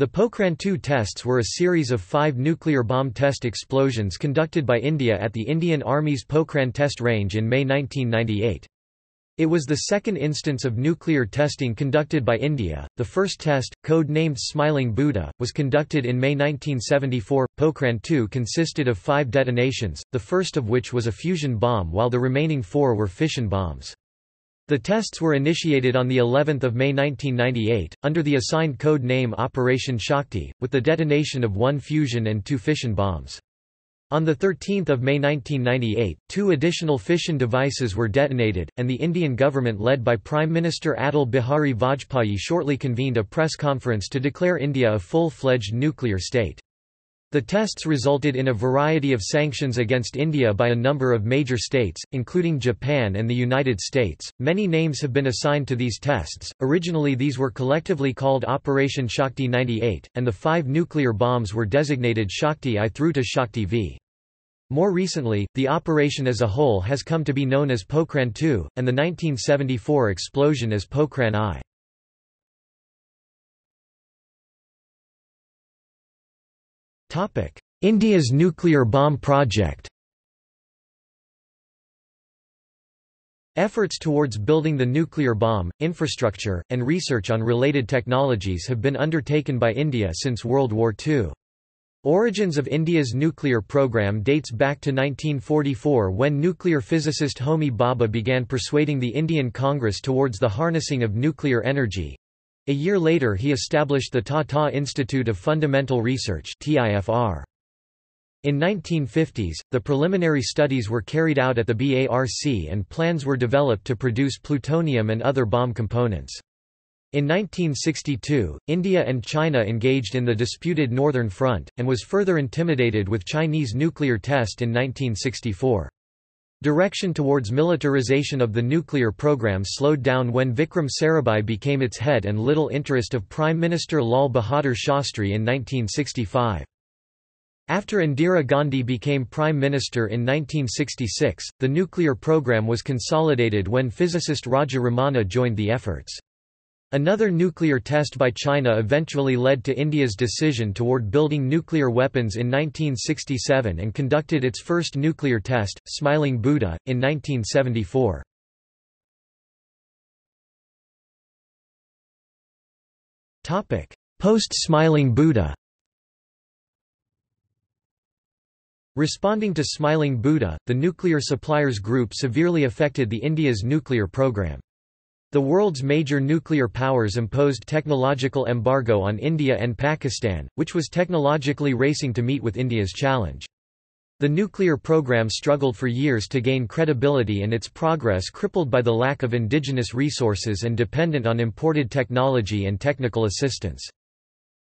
The Pokhran-II tests were a series of 5 nuclear bomb test explosions conducted by India at the Indian Army's Pokhran Test Range in May 1998. It was the second instance of nuclear testing conducted by India. The first test, code-named Smiling Buddha, was conducted in May 1974. Pokhran-II consisted of 5 detonations, the first of which was a fusion bomb while the remaining 4 were fission bombs. The tests were initiated on the 11th of May 1998, under the assigned code name Operation Shakti, with the detonation of 1 fusion and 2 fission bombs. On 13 May 1998, 2 additional fission devices were detonated, and the Indian government led by Prime Minister Atal Bihari Vajpayee shortly convened a press conference to declare India a full-fledged nuclear state. The tests resulted in a variety of sanctions against India by a number of major states, including Japan and the United States. Many names have been assigned to these tests. Originally, these were collectively called Operation Shakti 98, and the 5 nuclear bombs were designated Shakti I through to Shakti V. More recently, the operation as a whole has come to be known as Pokhran-II, and the 1974 explosion as Pokhran I. India's nuclear bomb project. Efforts towards building the nuclear bomb, infrastructure, and research on related technologies have been undertaken by India since World War II. Origins of India's nuclear program dates back to 1944 when nuclear physicist Homi Bhabha began persuading the Indian Congress towards the harnessing of nuclear energy. A year later he established the Tata Institute of Fundamental Research (TIFR). In 1950s, the preliminary studies were carried out at the BARC and plans were developed to produce plutonium and other bomb components. In 1962, India and China engaged in the disputed Northern Front, and was further intimidated with Chinese nuclear test in 1964. Direction towards militarization of the nuclear program slowed down when Vikram Sarabhai became its head and little interest of Prime Minister Lal Bahadur Shastri in 1965. After Indira Gandhi became Prime Minister in 1966, the nuclear program was consolidated when physicist Raja Ramanna joined the efforts. Another nuclear test by China eventually led to India's decision toward building nuclear weapons in 1967 and conducted its first nuclear test, Smiling Buddha, in 1974. Post-Smiling Buddha. Responding to Smiling Buddha, the Nuclear Suppliers Group severely affected the India's nuclear program. The world's major nuclear powers imposed technological embargo on India and Pakistan, which was technologically racing to meet with India's challenge. The nuclear program struggled for years to gain credibility and its progress crippled by the lack of indigenous resources and dependent on imported technology and technical assistance.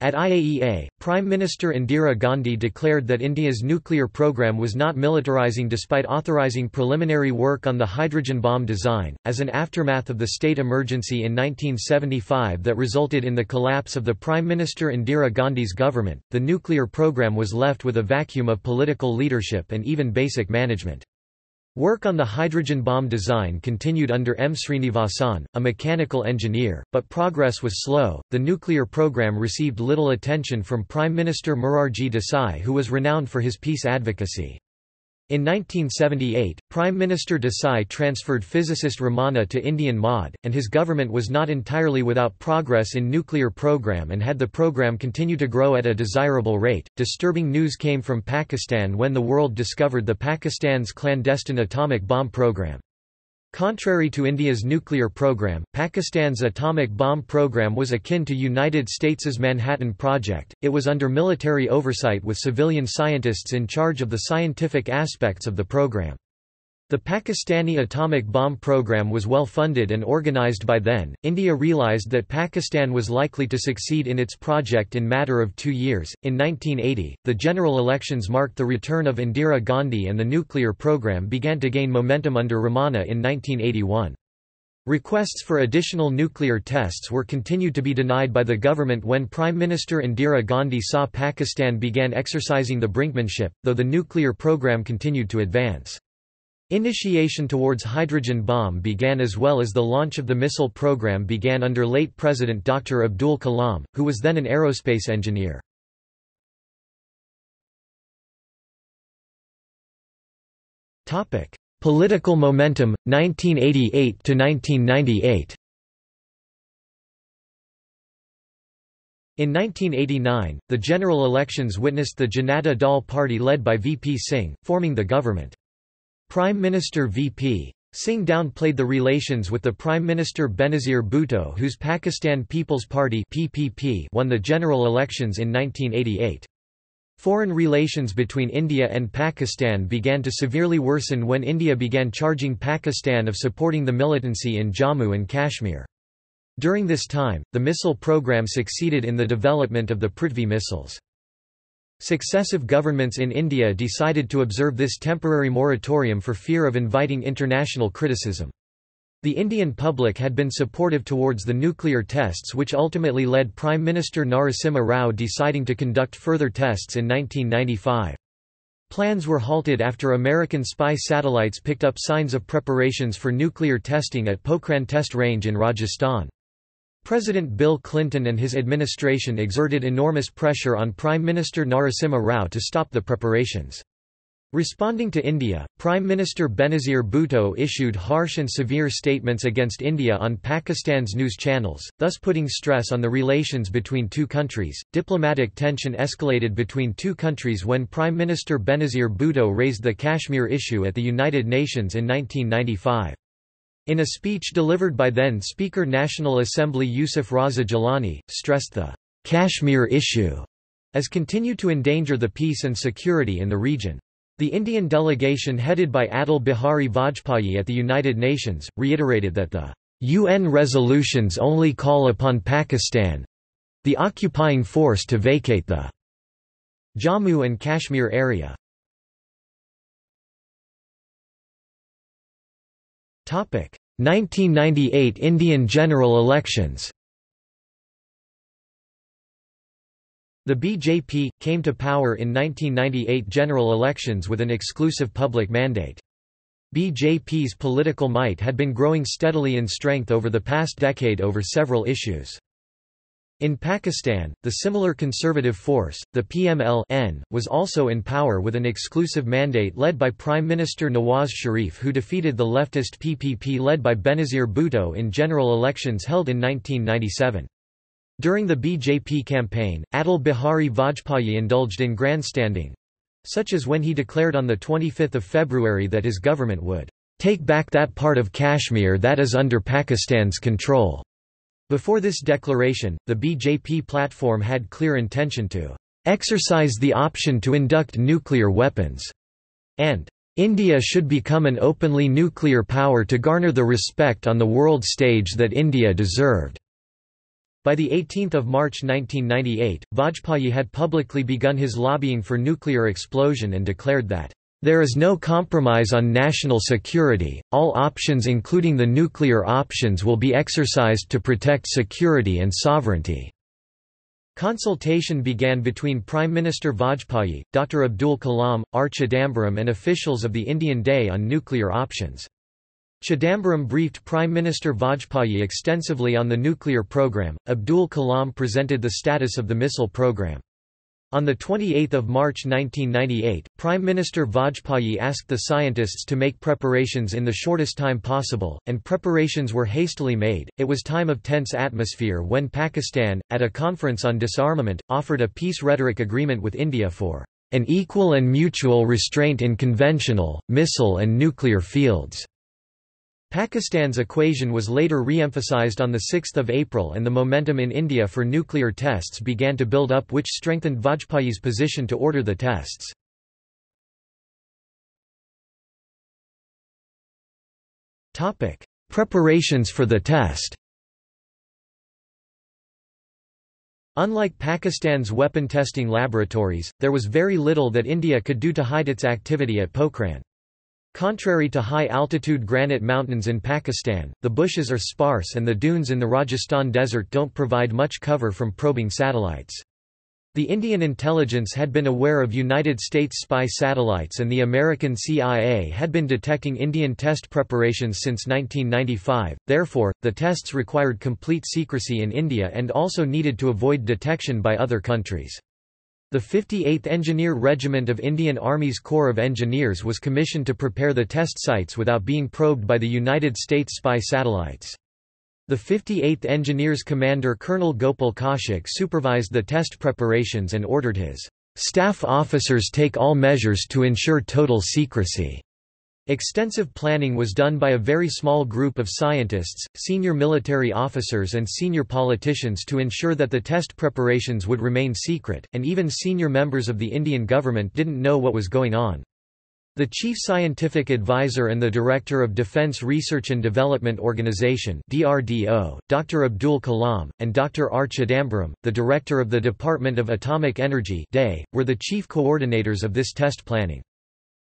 At IAEA, Prime Minister Indira Gandhi declared that India's nuclear program was not militarizing despite authorizing preliminary work on the hydrogen bomb design, as an aftermath of the state emergency in 1975 that resulted in the collapse of the Prime Minister Indira Gandhi's government. The nuclear program was left with a vacuum of political leadership and even basic management. Work on the hydrogen bomb design continued under M. Srinivasan, a mechanical engineer, but progress was slow. The nuclear program received little attention from Prime Minister Morarji Desai, who was renowned for his peace advocacy. In 1978, Prime Minister Desai transferred physicist Ramanna to Indian MOD, and his government was not entirely without progress in nuclear program and had the program continue to grow at a desirable rate. Disturbing news came from Pakistan when the world discovered the Pakistan's clandestine atomic bomb program. Contrary to India's nuclear program, Pakistan's atomic bomb program was akin to United States' Manhattan Project. It was under military oversight with civilian scientists in charge of the scientific aspects of the program. The Pakistani atomic bomb program was well funded and organized by then. India realized that Pakistan was likely to succeed in its project in a matter of 2 years. In 1980, the general elections marked the return of Indira Gandhi and the nuclear program began to gain momentum under Ramanna in 1981. Requests for additional nuclear tests were continued to be denied by the government when Prime Minister Indira Gandhi saw Pakistan began exercising the brinkmanship, though the nuclear program continued to advance. Initiation towards hydrogen bomb began as well as the launch of the missile program began under late President Dr. Abdul Kalam, who was then an aerospace engineer. Political momentum, 1988–1998. In 1989, the general elections witnessed the Janata Dal party led by V. P. Singh, forming the government. Prime Minister V. P. Singh downplayed the relations with the Prime Minister Benazir Bhutto, whose Pakistan People's Party (PPP) won the general elections in 1988. Foreign relations between India and Pakistan began to severely worsen when India began charging Pakistan of supporting the militancy in Jammu and Kashmir. During this time, the missile program succeeded in the development of the Prithvi missiles. Successive governments in India decided to observe this temporary moratorium for fear of inviting international criticism. The Indian public had been supportive towards the nuclear tests, which ultimately led Prime Minister Narasimha Rao deciding to conduct further tests in 1995. Plans were halted after American spy satellites picked up signs of preparations for nuclear testing at Pokhran Test Range in Rajasthan. President Bill Clinton and his administration exerted enormous pressure on Prime Minister Narasimha Rao to stop the preparations. Responding to India, Prime Minister Benazir Bhutto issued harsh and severe statements against India on Pakistan's news channels, thus putting stress on the relations between two countries. Diplomatic tension escalated between two countries when Prime Minister Benazir Bhutto raised the Kashmir issue at the United Nations in 1995. In a speech delivered by then Speaker National Assembly Yusuf Raza Gilani, stressed the Kashmir issue as continued to endanger the peace and security in the region. The Indian delegation headed by Atal Bihari Vajpayee at the United Nations, reiterated that the UN resolutions only call upon Pakistan, the occupying force, to vacate the Jammu and Kashmir area. Topic: 1998 Indian general elections. The BJP came to power in 1998 general elections with an exclusive public mandate. BJP's political might had been growing steadily in strength over the past decade over several issues. In Pakistan, the similar conservative force, the PMLN, was also in power with an exclusive mandate led by Prime Minister Nawaz Sharif, who defeated the leftist PPP led by Benazir Bhutto in general elections held in 1997. During the BJP campaign, Atal Bihari Vajpayee indulged in grandstanding—such as when he declared on 25 February that his government would "take back that part of Kashmir that is under Pakistan's control." Before this declaration, the BJP platform had clear intention to "exercise the option to induct nuclear weapons," and "India should become an openly nuclear power to garner the respect on the world stage that India deserved." By 18 March 1998, Vajpayee had publicly begun his lobbying for nuclear explosion and declared that, "There is no compromise on national security, all options including the nuclear options will be exercised to protect security and sovereignty." Consultation began between Prime Minister Vajpayee, Dr. Abdul Kalam, R. Chidambaram and officials of the Indian Day on nuclear options. Chidambaram briefed Prime Minister Vajpayee extensively on the nuclear program. Abdul Kalam presented the status of the missile program. On 28 March 1998, Prime Minister Vajpayee asked the scientists to make preparations in the shortest time possible, and preparations were hastily made. It was time of tense atmosphere when Pakistan, at a conference on disarmament, offered a peace rhetoric agreement with India for an equal and mutual restraint in conventional, missile and nuclear fields. Pakistan's equation was later re-emphasized on 6 April and the momentum in India for nuclear tests began to build up, which strengthened Vajpayee's position to order the tests. Preparations for the test. Unlike Pakistan's weapon testing laboratories, there was very little that India could do to hide its activity at Pokhran. Contrary to high-altitude granite mountains in Pakistan, the bushes are sparse and the dunes in the Rajasthan desert don't provide much cover from probing satellites. The Indian intelligence had been aware of United States spy satellites and the American CIA had been detecting Indian test preparations since 1995, therefore, the tests required complete secrecy in India and also needed to avoid detection by other countries. The 58th Engineer Regiment of Indian Army's Corps of Engineers was commissioned to prepare the test sites without being probed by the United States spy satellites. The 58th Engineers Commander Colonel Gopal Kaushik supervised the test preparations and ordered his staff officers take all measures to ensure total secrecy. Extensive planning was done by a very small group of scientists, senior military officers and senior politicians to ensure that the test preparations would remain secret, and even senior members of the Indian government didn't know what was going on. The Chief Scientific Advisor and the Director of Defense Research and Development Organization (DRDO), Dr. Abdul Kalam, and Dr. R. Chidambaram, the Director of the Department of Atomic Energy (DAE), were the chief coordinators of this test planning.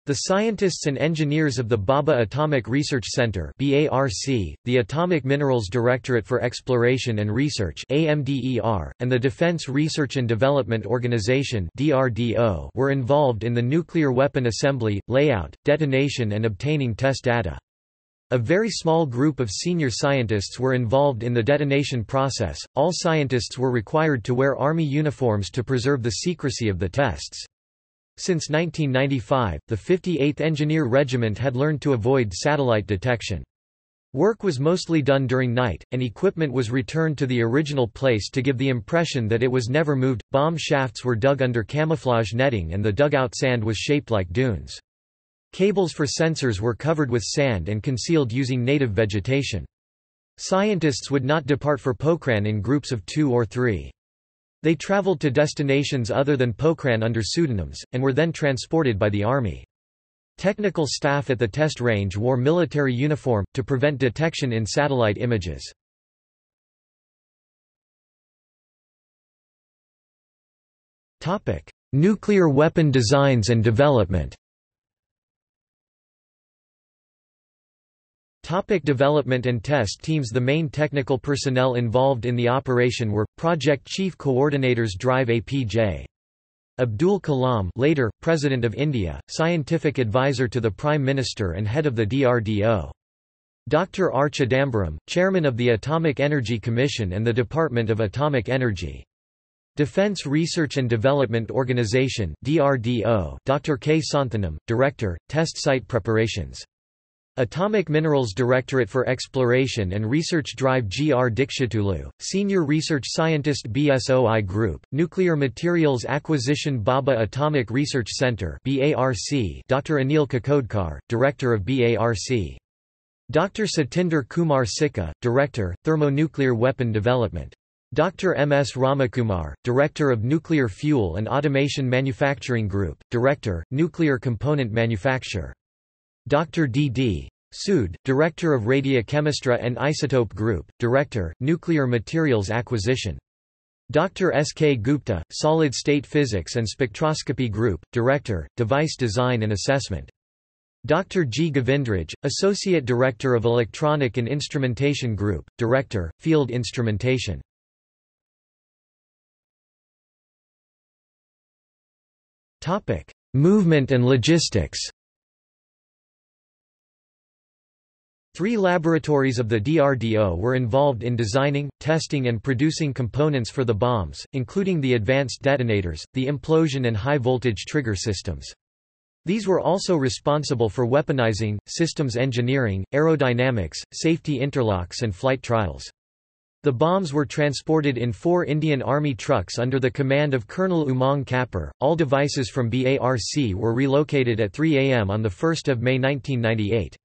The scientists and engineers of the Bhabha Atomic Research Centre (BARC), the Atomic Minerals Directorate for Exploration and Research (AMDER), and the Defense Research and Development Organization (DRDO) were involved in the nuclear weapon assembly, layout, detonation and obtaining test data. A very small group of senior scientists were involved in the detonation process. All scientists were required to wear army uniforms to preserve the secrecy of the tests. Since 1995, the 58th Engineer Regiment had learned to avoid satellite detection. Work was mostly done during night, and equipment was returned to the original place to give the impression that it was never moved. Bomb shafts were dug under camouflage netting and the dugout sand was shaped like dunes. Cables for sensors were covered with sand and concealed using native vegetation. Scientists would not depart for Pokhran in groups of 2 or 3. They traveled to destinations other than Pokhran under pseudonyms, and were then transported by the army. Technical staff at the test range wore military uniform, to prevent detection in satellite images. Nuclear weapon designs and development. Topic development and test teams. The main technical personnel involved in the operation were Project Chief Coordinators Drive APJ Abdul Kalam, later President of India, Scientific Advisor to the Prime Minister and head of the DRDO, Dr. R. Chidambaram, Chairman of the Atomic Energy Commission and the Department of Atomic Energy, Defense Research and Development Organization DRDO, Dr. K. Santhanam, Director, Test Site Preparations, Atomic Minerals Directorate for Exploration and Research Drive G.R. Dikshitulu, Senior Research Scientist BSOI Group, Nuclear Materials Acquisition Bhabha Atomic Research Centre BARC, Dr. Anil Kakodkar, Director of BARC, Dr. Satinder Kumar Sikka, Director, Thermonuclear Weapon Development, Dr. M. S. Ramakumar, Director of Nuclear Fuel and Automation Manufacturing Group, Director, Nuclear Component Manufacture, Dr. D. D. Sood, Director of Radiochemistry and Isotope Group, Director, Nuclear Materials Acquisition, Dr. S. K. Gupta, Solid State Physics and Spectroscopy Group, Director, Device Design and Assessment, Dr. G. Govindraj, Associate Director of Electronic and Instrumentation Group, Director, Field Instrumentation. Movement and logistics. 3 laboratories of the DRDO were involved in designing, testing and producing components for the bombs, including the advanced detonators, the implosion and high-voltage trigger systems. These were also responsible for weaponizing, systems engineering, aerodynamics, safety interlocks and flight trials. The bombs were transported in 4 Indian Army trucks under the command of Colonel Umang Kapur. All devices from BARC were relocated at 3 a.m. on 1 May 1998.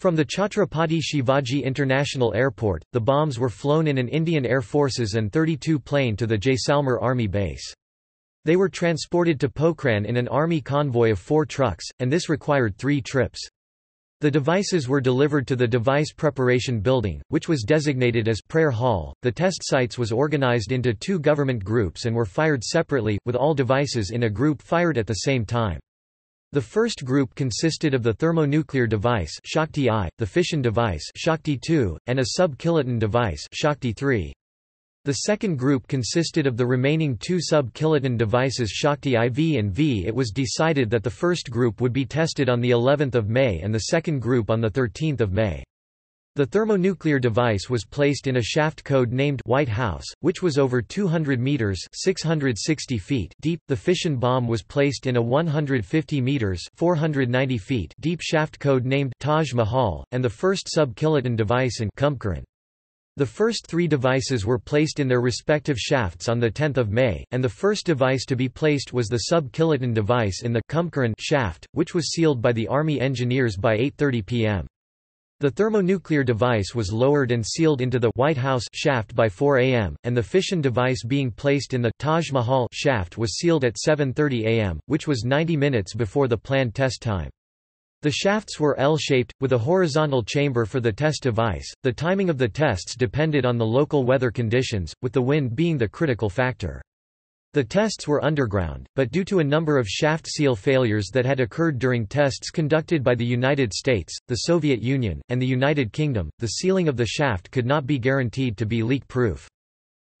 From the Chhatrapati Shivaji International Airport, the bombs were flown in an Indian Air Forces and Mi-32 plane to the Jaisalmer Army Base. They were transported to Pokhran in an army convoy of 4 trucks, and this required 3 trips. The devices were delivered to the Device Preparation Building, which was designated as Prayer Hall. The test sites was organized into 2 government groups and were fired separately, with all devices in a group fired at the same time. The first group consisted of the thermonuclear device Shakti I, the fission device Shakti II, and a sub-kiloton device Shakti III. The second group consisted of the remaining two sub-kiloton devices Shakti IV and V. It was decided that the first group would be tested on the 11th of May and the second group on the 13th of May. The thermonuclear device was placed in a shaft code named White House, which was over 200 meters (660 feet) deep. The fission bomb was placed in a 150 meters (490 feet) deep shaft code named Taj Mahal, and the first sub-kiloton device in Kumkaran. The first three devices were placed in their respective shafts on 10 May, and the first device to be placed was the sub-kiloton device in the Kumkaran shaft, which was sealed by the Army engineers by 8:30 p.m. The thermonuclear device was lowered and sealed into the White House shaft by 4 a.m., and the fission device being placed in the Taj Mahal shaft was sealed at 7:30 a.m., which was 90 minutes before the planned test time. The shafts were L-shaped, with a horizontal chamber for the test device. The timing of the tests depended on the local weather conditions, with the wind being the critical factor. The tests were underground, but due to a number of shaft seal failures that had occurred during tests conducted by the United States, the Soviet Union, and the United Kingdom, the sealing of the shaft could not be guaranteed to be leak-proof.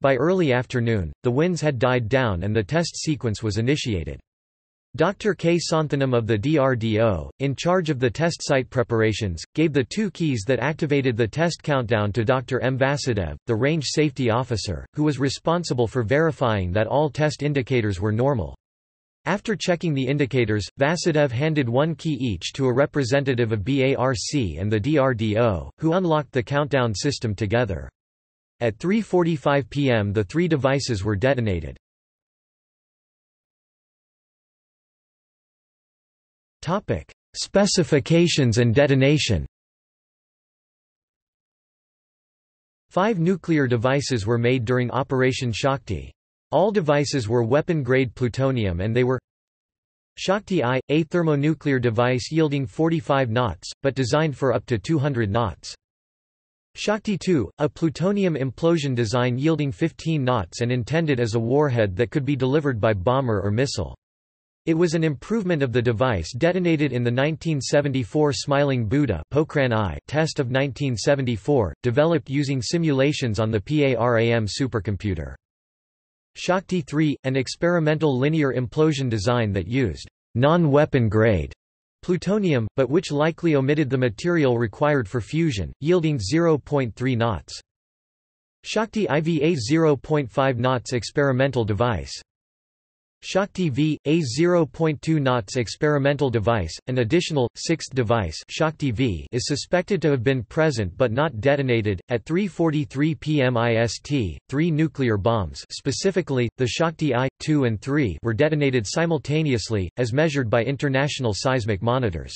By early afternoon, the winds had died down and the test sequence was initiated. Dr. K. Santhanam of the DRDO, in charge of the test site preparations, gave the two keys that activated the test countdown to Dr. M. Vasudev, the range safety officer, who was responsible for verifying that all test indicators were normal. After checking the indicators, Vasudev handed one key each to a representative of BARC and the DRDO, who unlocked the countdown system together. At 3:45 p.m. the three devices were detonated. Topic: Specifications and detonation. 5 nuclear devices were made during Operation Shakti. All devices were weapon-grade plutonium and they were Shakti I, a thermonuclear device yielding 45 knots, but designed for up to 200 knots. Shakti II, a plutonium implosion design yielding 15 knots and intended as a warhead that could be delivered by bomber or missile. It was an improvement of the device detonated in the 1974 Smiling Buddha (Pokhran I) test of 1974, developed using simulations on the PARAM supercomputer. Shakti III, an experimental linear implosion design that used non-weapon grade plutonium, but which likely omitted the material required for fusion, yielding 0.3 knots. Shakti IV, a 0.5 knots experimental device. Shakti V, a 0.2 knots experimental device, an additional, sixth device Shakti V is suspected to have been present but not detonated. At 3:43 p.m. IST, three nuclear bombs specifically, the Shakti I, II and III were detonated simultaneously, as measured by international seismic monitors.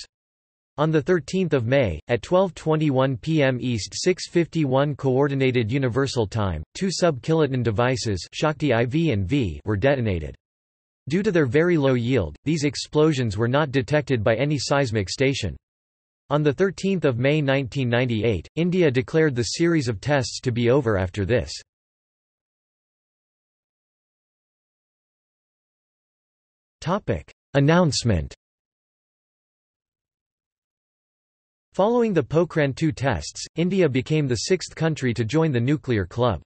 On 13 May, at 12:21 p.m. East 6:51 Coordinated Universal Time, two sub-kiloton devices Shakti IV and V were detonated. Due to their very low yield, these explosions were not detected by any seismic station. On 13 May 1998, India declared the series of tests to be over after this. Announcement. Following the Pokhran-II tests, India became the sixth country to join the nuclear club.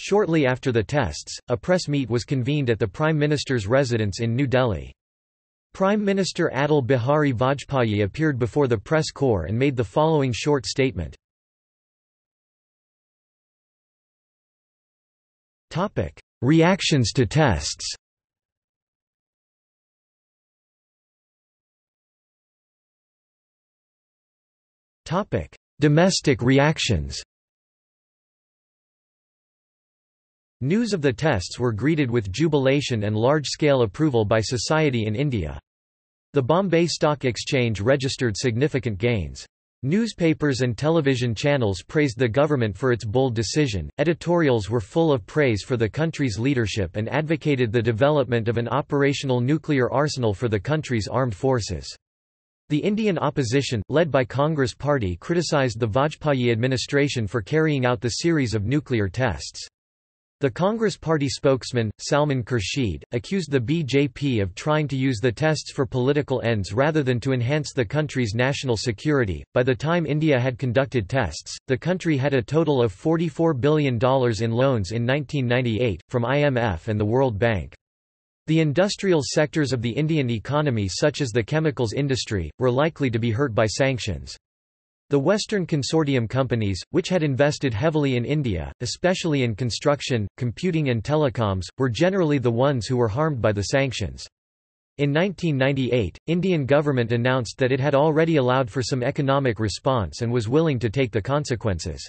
Shortly after the tests, a press meet was convened at the Prime Minister's residence in New Delhi. Prime Minister Atal Bihari Vajpayee appeared before the press corps and made the following short statement. Reactions to tests. Domestic reactions. News of the tests were greeted with jubilation and large-scale approval by society in India. The Bombay Stock Exchange registered significant gains. Newspapers and television channels praised the government for its bold decision. Editorials were full of praise for the country's leadership and advocated the development of an operational nuclear arsenal for the country's armed forces. The Indian opposition, led by Congress Party, criticised the Vajpayee administration for carrying out the series of nuclear tests. The Congress Party spokesman, Salman Khurshid, accused the BJP of trying to use the tests for political ends rather than to enhance the country's national security. By the time India had conducted tests, the country had a total of $44 billion in loans in 1998, from IMF and the World Bank. The industrial sectors of the Indian economy, such as the chemicals industry, were likely to be hurt by sanctions. The Western consortium companies, which had invested heavily in India, especially in construction, computing and telecoms, were generally the ones who were harmed by the sanctions. In 1998, Indian government announced that it had already allowed for some economic response and was willing to take the consequences.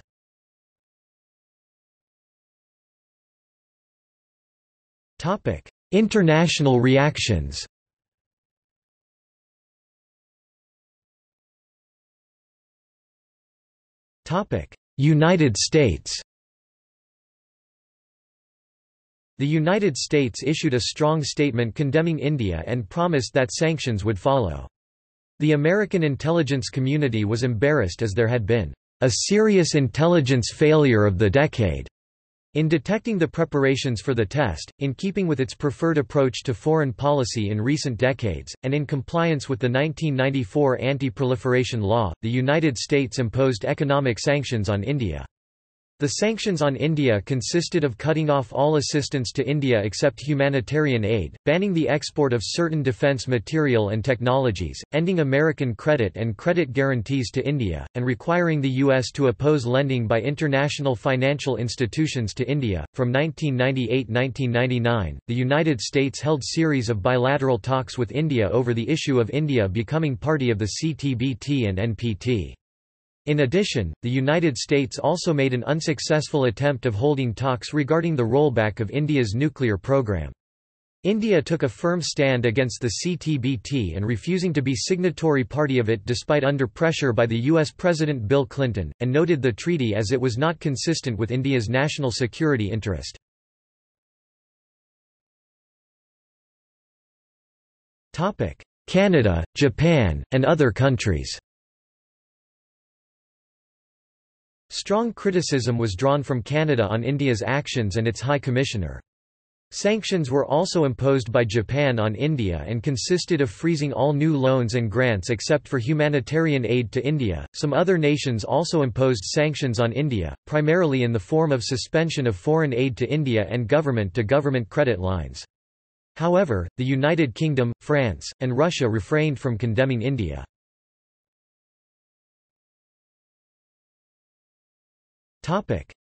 International reactions. United States. The United States issued a strong statement condemning India and promised that sanctions would follow. The American intelligence community was embarrassed, as there had been a serious intelligence failure of the decade in detecting the preparations for the test, in keeping with its preferred approach to foreign policy in recent decades, and in compliance with the 1994 anti-proliferation law, the United States imposed economic sanctions on India. The sanctions on India consisted of cutting off all assistance to India except humanitarian aid, banning the export of certain defense material and technologies, ending American credit and credit guarantees to India, and requiring the U.S. to oppose lending by international financial institutions to India. From 1998–1999, the United States held series of bilateral talks with India over the issue of India becoming party of the CTBT and NPT. In addition, the United States also made an unsuccessful attempt of holding talks regarding the rollback of India's nuclear program. India took a firm stand against the CTBT and refusing to be signatory party of it despite under pressure by the US President Bill Clinton, and noted the treaty as it was not consistent with India's national security interest. Canada, Japan, and other countries. Strong criticism was drawn from Canada on India's actions and its High Commissioner. Sanctions were also imposed by Japan on India and consisted of freezing all new loans and grants except for humanitarian aid to India. Some other nations also imposed sanctions on India, primarily in the form of suspension of foreign aid to India and government-to-government credit lines. However, the United Kingdom, France, and Russia refrained from condemning India.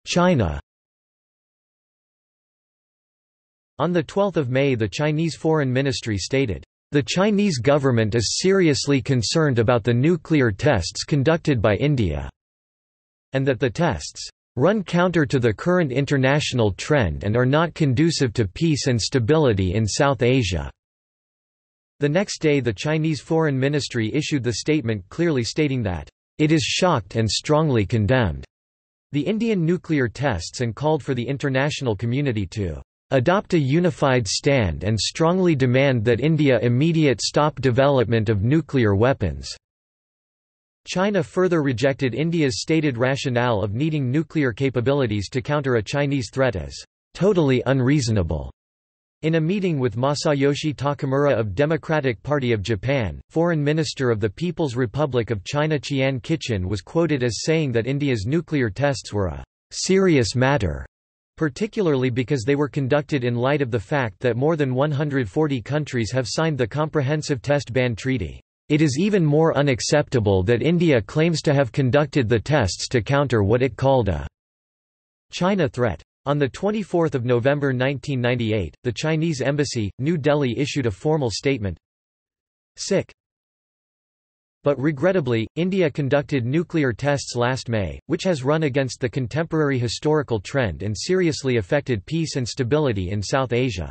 China. On 12 May, the Chinese Foreign Ministry stated, "The Chinese government is seriously concerned about the nuclear tests conducted by India," and that the tests "run counter to the current international trend and are not conducive to peace and stability in South Asia." The next day, the Chinese Foreign Ministry issued the statement clearly stating that, "It is shocked and strongly condemned" the Indian nuclear tests and called for the international community to "adopt a unified stand and strongly demand that India immediate stop development of nuclear weapons." China further rejected India's stated rationale of needing nuclear capabilities to counter a Chinese threat as "totally unreasonable." In a meeting with Masayoshi Takamura of Democratic Party of Japan, Foreign Minister of the People's Republic of China Chian Kitchen was quoted as saying that India's nuclear tests were a "serious matter," particularly because they were conducted in light of the fact that more than 140 countries have signed the Comprehensive Test Ban Treaty. "It is even more unacceptable that India claims to have conducted the tests to counter what it called a China threat." On 24 November 1998, the Chinese Embassy, New Delhi issued a formal statement. Sick. But regrettably, India conducted nuclear tests last May, which has run against the contemporary historical trend and seriously affected peace and stability in South Asia.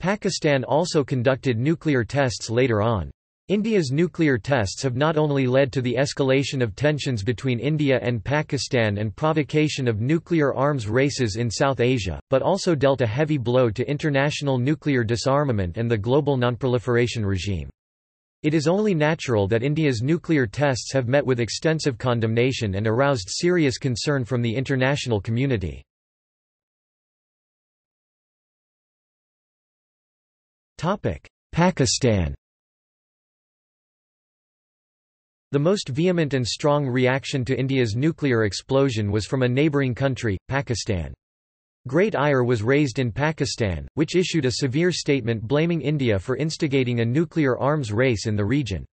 Pakistan also conducted nuclear tests later on. India's nuclear tests have not only led to the escalation of tensions between India and Pakistan and provocation of nuclear arms races in South Asia, but also dealt a heavy blow to international nuclear disarmament and the global nonproliferation regime. It is only natural that India's nuclear tests have met with extensive condemnation and aroused serious concern from the international community. Pakistan. The most vehement and strong reaction to India's nuclear explosion was from a neighbouring country, Pakistan. Great ire was raised in Pakistan, which issued a severe statement blaming India for instigating a nuclear arms race in the region.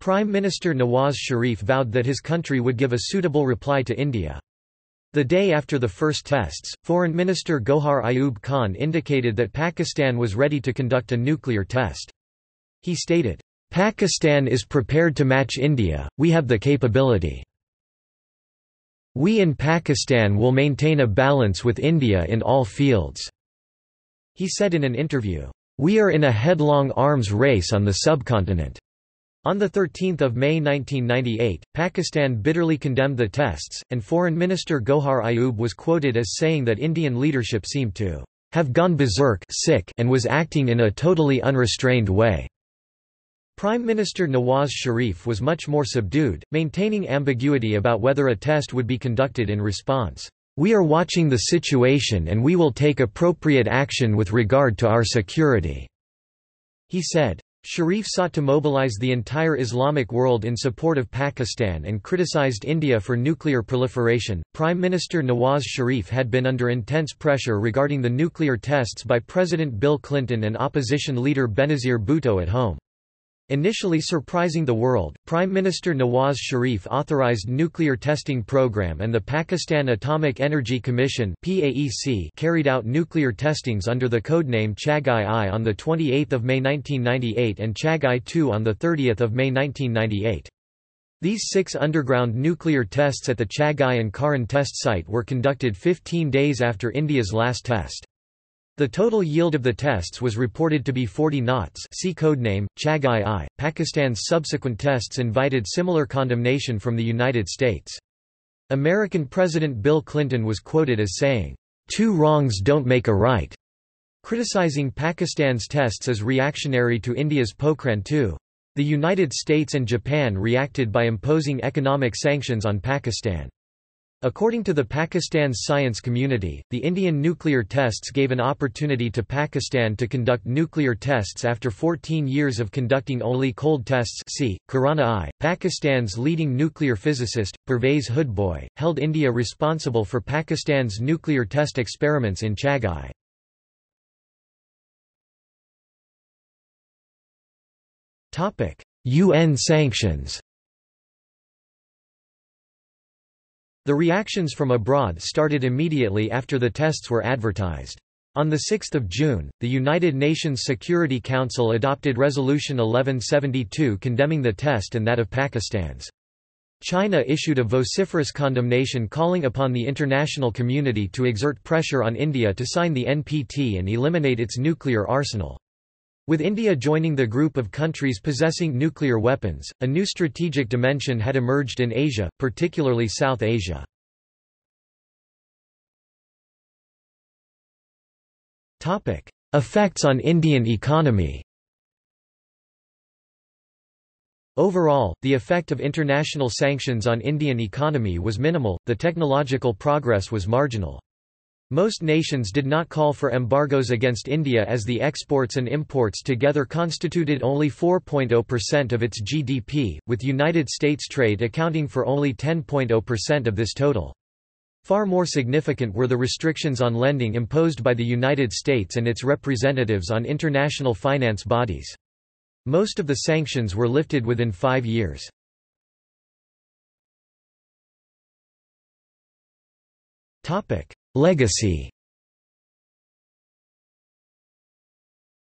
Prime Minister Nawaz Sharif vowed that his country would give a suitable reply to India. The day after the first tests, Foreign Minister Gohar Ayub Khan indicated that Pakistan was ready to conduct a nuclear test. He stated, "Pakistan is prepared to match India, we have the capability. We in Pakistan will maintain a balance with India in all fields." He said in an interview, "We are in a headlong arms race on the subcontinent." On 13 May 1998, Pakistan bitterly condemned the tests, and Foreign Minister Gohar Ayub was quoted as saying that Indian leadership seemed to have gone berserk and was acting in a totally unrestrained way. Prime Minister Nawaz Sharif was much more subdued, maintaining ambiguity about whether a test would be conducted in response. "We are watching the situation and we will take appropriate action with regard to our security," he said. Sharif sought to mobilize the entire Islamic world in support of Pakistan and criticized India for nuclear proliferation. Prime Minister Nawaz Sharif had been under intense pressure regarding the nuclear tests by President Bill Clinton and opposition leader Benazir Bhutto at home. Initially surprising the world, Prime Minister Nawaz Sharif authorized nuclear testing program, and the Pakistan Atomic Energy Commission (PAEC) carried out nuclear testings under the codename Chagai-I on the 28th of May 1998 and Chagai-2 on the 30th of May 1998. These 6 underground nuclear tests at the Chagai and Karan test site were conducted 15 days after India's last test. The total yield of the tests was reported to be 40 knots. See codename Chagai-I. Pakistan's subsequent tests invited similar condemnation from the United States. American President Bill Clinton was quoted as saying, "Two wrongs don't make a right," criticizing Pakistan's tests as reactionary to India's Pokhran-II. The United States and Japan reacted by imposing economic sanctions on Pakistan. According to the Pakistan's science community, the Indian nuclear tests gave an opportunity to Pakistan to conduct nuclear tests after 14 years of conducting only cold tests. See Pokhran-I. Pakistan's leading nuclear physicist, Pervez Hoodbhoy, held India responsible for Pakistan's nuclear test experiments in Chagai. UN sanctions. The reactions from abroad started immediately after the tests were advertised. On 6 June, the United Nations Security Council adopted Resolution 1172 condemning the test and that of Pakistan's. China issued a vociferous condemnation calling upon the international community to exert pressure on India to sign the NPT and eliminate its nuclear arsenal. With India joining the group of countries possessing nuclear weapons, a new strategic dimension had emerged in Asia, particularly South Asia. Effects on Indian economy. Overall, the effect of international sanctions on Indian economy was minimal, the technological progress was marginal. Most nations did not call for embargoes against India, as the exports and imports together constituted only 4.0% of its GDP, with United States trade accounting for only 10.0% of this total. Far more significant were the restrictions on lending imposed by the United States and its representatives on international finance bodies. Most of the sanctions were lifted within 5 years. Legacy.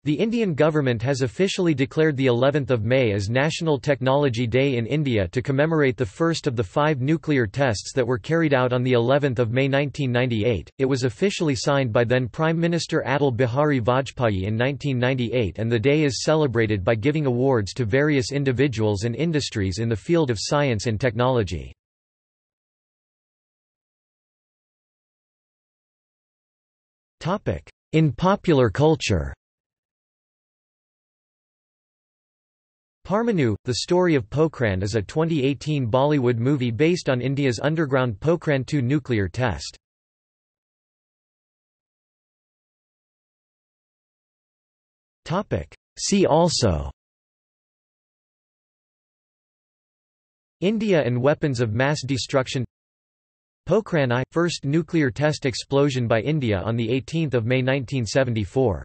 The Indian government has officially declared the 11th of May as National Technology Day in India to commemorate the first of the 5 nuclear tests that were carried out on the 11th of May 1998. It was officially signed by then Prime Minister Atal Bihari Vajpayee in 1998, and the day is celebrated by giving awards to various individuals and industries in the field of science and technology. In popular culture, Parmanu, the story of Pokhran, is a 2018 Bollywood movie based on India's underground Pokhran-II nuclear test. See also India and weapons of mass destruction. Pokhran I – first nuclear test explosion by India on 18 May 1974.